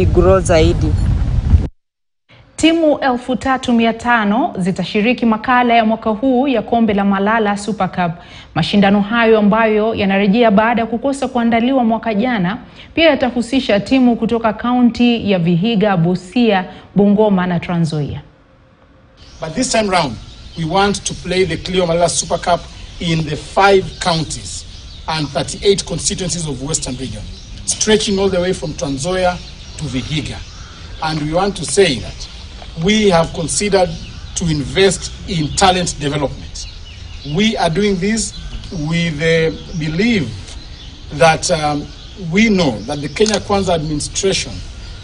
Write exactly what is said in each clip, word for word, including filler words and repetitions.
igrow zaidi. Timu elfu tatu mia tano zitashiriki makala ya mwaka huu ya kombe la Malala Super Cup. Mashindano hayo ambayo yanarejea baada ya kukosa kuandaliwa mwaka jana, pia yatahusisha timu kutoka kaunti ya Vihiga, Busia, Bungoma na Trans Nzoia. But this time round, we want to play the Clio Malala Super Cup in the five counties and thirty-eight constituencies of Western Region, stretching all the way from Trans Nzoia to Vihiga. And we want to say that we have considered to invest in talent development. We are doing this with the belief that um, we know that the Kenya Kwanza administration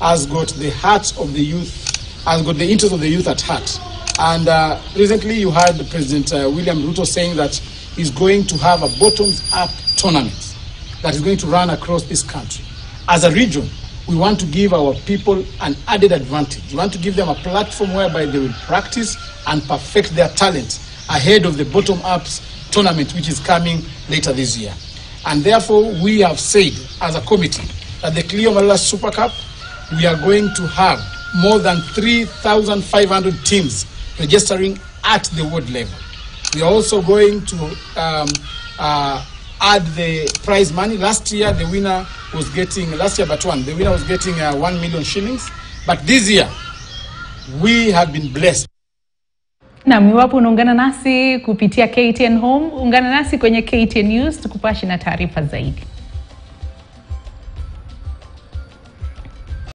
has got the heart of the youth, has got the interest of the youth at heart. And uh, recently you heard President uh, William Ruto saying that he's going to have a bottoms-up tournament that is going to run across this country. As a region, we want to give our people an added advantage. We want to give them a platform whereby they will practice and perfect their talent ahead of the bottom-up tournament, which is coming later this year. And therefore, we have said as a committee that the Clio Malala Super Cup, we are going to have more than three thousand five hundred teams registering at the world level. We are also going to um, uh, add the prize money. Last year, the winner was getting, last year but one, the winner was getting uh, one million shillings. But this year, we have been blessed. Na miwapo unaungana nasi kupitia K T N Home, ungana nasi kwenye K T N News, tukupashi na taarifa zaidi.